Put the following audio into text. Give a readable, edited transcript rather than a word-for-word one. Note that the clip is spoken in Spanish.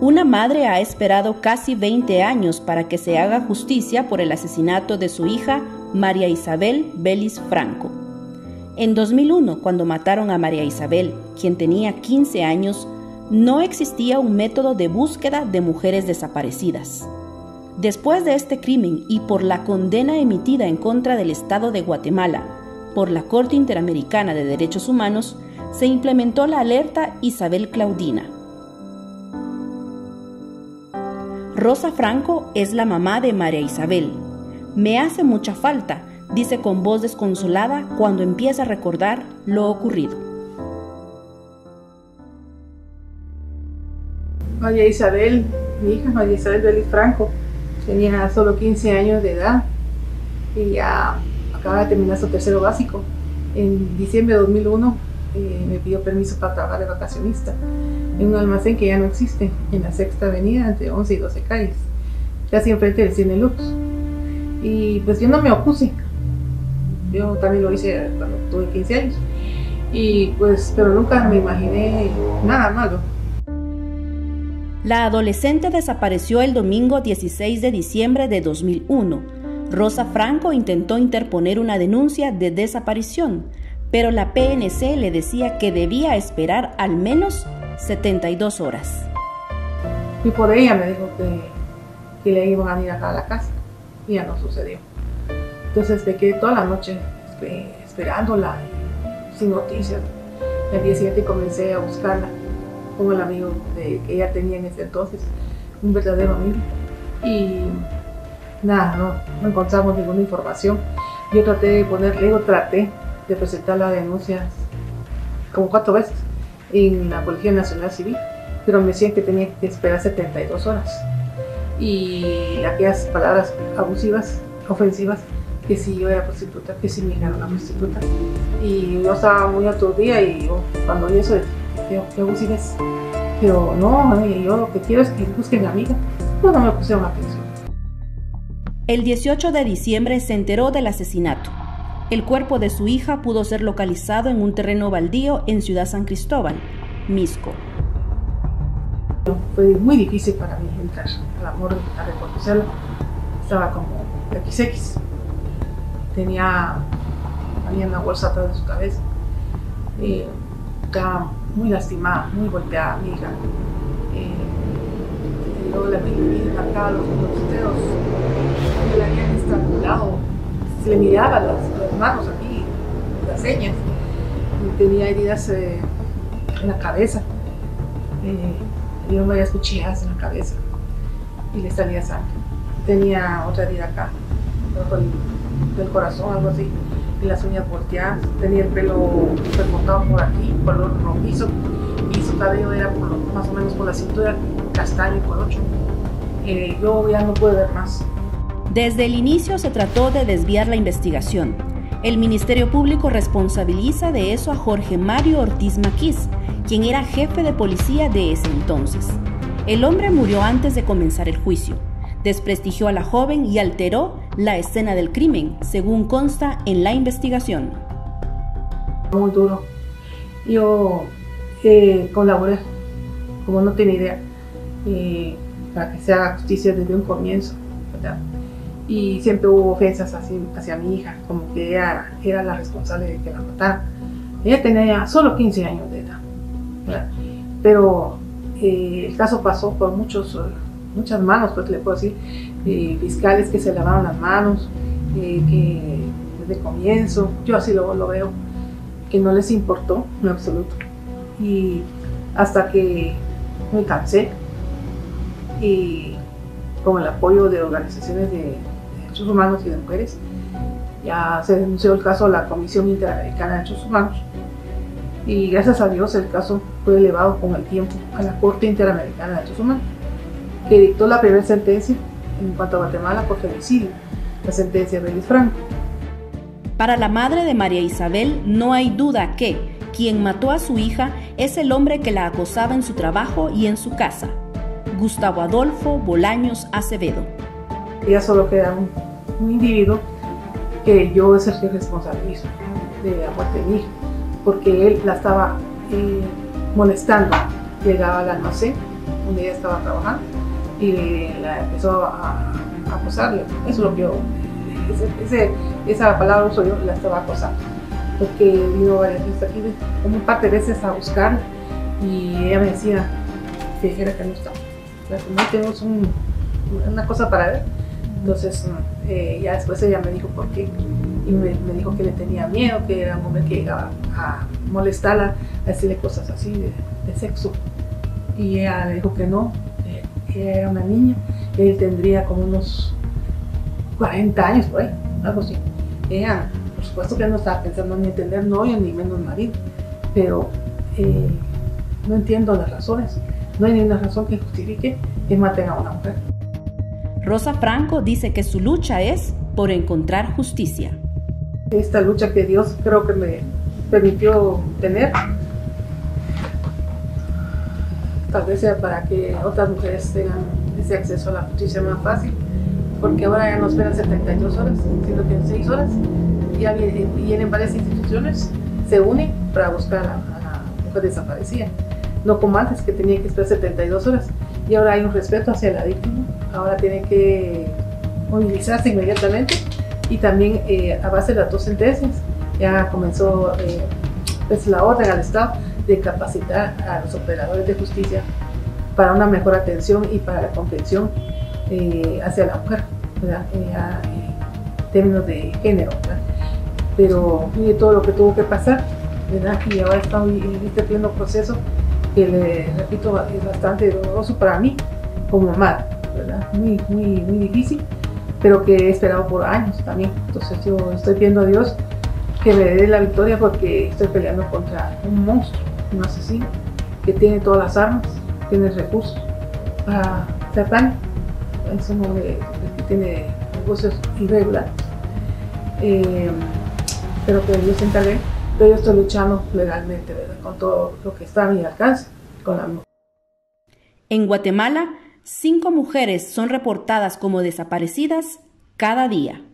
Una madre ha esperado casi 20 años para que se haga justicia por el asesinato de su hija, María Isabel Véliz Franco. En 2001, cuando mataron a María Isabel, quien tenía 15 años, no existía un método de búsqueda de mujeres desaparecidas. Después de este crimen y por la condena emitida en contra del Estado de Guatemala por la Corte Interamericana de Derechos Humanos, se implementó la alerta Isabel Claudina. Rosa Franco es la mamá de María Isabel. Me hace mucha falta, dice con voz desconsolada cuando empieza a recordar lo ocurrido. María Isabel, mi hija María Isabel Véliz Franco, tenía solo 15 años de edad y ya acaba de terminar su tercero básico. En diciembre de 2001 me pidió permiso para trabajar de vacacionista en un almacén que ya no existe, en la Sexta Avenida, entre 11 y 12 calles, casi enfrente del Cine Lux. Y pues yo no me opuse, yo también lo hice cuando tuve 15 años, y pues, pero nunca me imaginé nada malo. La adolescente desapareció el domingo 16 de diciembre de 2001. Rosa Franco intentó interponer una denuncia de desaparición, pero la PNC le decía que debía esperar al menos 72 horas. Y por ella me dijo que le iban a ir acá a la casa, y ya no sucedió. Entonces me quedé toda la noche esperándola, sin noticias. El día siguiente comencé a buscarla, como el amigo que ella tenía en ese entonces, un verdadero amigo. Y nada, no encontramos ninguna información. Yo traté de presentar la denuncia como 4 veces en la Policía Nacional Civil, pero me decían que tenía que esperar 72 horas. Y aquellas palabras abusivas, ofensivas, que si yo era prostituta, que si mi hija era una prostituta. Y yo estaba muy aturdida y yo, cuando oí eso, ¿qué abusiva es? Pero no, yo lo que quiero es que busquen a mi hija. No, no me pusieron atención. El 18 de diciembre se enteró del asesinato. El cuerpo de su hija pudo ser localizado en un terreno baldío en Ciudad San Cristóbal, Mixco. Fue muy difícil para mí entrar a la morgue a reconocerla. Estaba como XX. Había una bolsa atrás de su cabeza. Y estaba muy lastimada, muy golpeada mi hija. Luego le marcaba los dedos. Le habían estrangulado. Se le miraba las manos aquí, las señas. Tenía heridas en la cabeza. Tenía varias cuchilladas en la cabeza y le salía sangre. Tenía otra herida acá, del corazón, algo así, y las uñas volteadas. Tenía el pelo recortado por aquí, color rojizo, y su cabello era más o menos por la cintura, castaño por 8. Yo ya no pude ver más. Desde el inicio se trató de desviar la investigación. El Ministerio Público responsabiliza de eso a Jorge Mario Ortiz Maquis, quien era jefe de policía de ese entonces. El hombre murió antes de comenzar el juicio, desprestigió a la joven y alteró la escena del crimen, según consta en la investigación. Muy duro. Yo colaboré, como no tenía idea, para que se haga justicia desde un comienzo, ¿verdad? Y siempre hubo ofensas hacia mi hija, como que ella era la responsable de que la matara. Ella tenía solo 15 años de edad, ¿verdad? Pero el caso pasó por muchas manos, porque le puedo decir, fiscales que se lavaron las manos, que desde el comienzo, yo así lo veo, que no les importó en absoluto. Y hasta que me cansé, y con el apoyo de organizaciones de derechos humanos y de mujeres, ya se denunció el caso a la Comisión Interamericana de Derechos Humanos, y gracias a Dios el caso fue elevado con el tiempo a la Corte Interamericana de Derechos Humanos, que dictó la primera sentencia en cuanto a Guatemala por femicidio, la sentencia de Véliz Franco. Para la madre de María Isabel no hay duda que quien mató a su hija es el hombre que la acosaba en su trabajo y en su casa, Gustavo Adolfo Bolaños Acevedo. Ya solo queda un individuo que yo es el que responsabilizo de la muerte de mi hija, porque él la estaba molestando. Llegaba al almacén un día estaba trabajando y la empezó a acosarle. Eso es lo que yo, esa palabra uso yo, la estaba acosando, porque vino varias veces aquí, como un par de veces a buscar, y ella me decía que dijera que no estaba, no tenemos una cosa para ver. Entonces ya después ella me dijo por qué, y me dijo que le tenía miedo, que era un hombre que llegaba a molestarla, a decirle cosas así de sexo, y ella le dijo que no, que ella era una niña, que él tendría como unos 40 años por ahí, algo así. Ella, por supuesto que no estaba pensando ni en tener novio ni menos marido, pero no entiendo las razones, no hay ninguna razón que justifique que maten a una mujer. Rosa Franco dice que su lucha es por encontrar justicia. Esta lucha que Dios creo que me permitió tener, tal vez sea para que otras mujeres tengan ese acceso a la justicia más fácil, porque ahora ya no esperan 72 horas, sino que en 6 horas ya vienen varias instituciones, se unen para buscar a la mujer desaparecida. No como antes, que tenía que esperar 72 horas, y ahora hay un respeto hacia la víctima, ahora tiene que movilizarse inmediatamente, y también a base de las dos sentencias ya comenzó pues la orden al Estado de capacitar a los operadores de justicia para una mejor atención y para la comprensión hacia la mujer, en términos de género, ¿verdad? Pero mire todo lo que tuvo que pasar, ¿verdad? Y ahora está en este pleno proceso que, le repito, es bastante doloroso para mí como mamá, ¿verdad? Muy difícil, pero que he esperado por años también. Entonces yo estoy pidiendo a Dios que me dé la victoria, porque estoy peleando contra un monstruo, un asesino, que tiene todas las armas, tiene recursos para tratar. Es un hombre que tiene negocios irregulares, pero que Dios se encargue. Pero yo estoy luchando legalmente, ¿verdad?, con todo lo que está a mi alcance, con la mujer. En Guatemala, 5 mujeres son reportadas como desaparecidas cada día.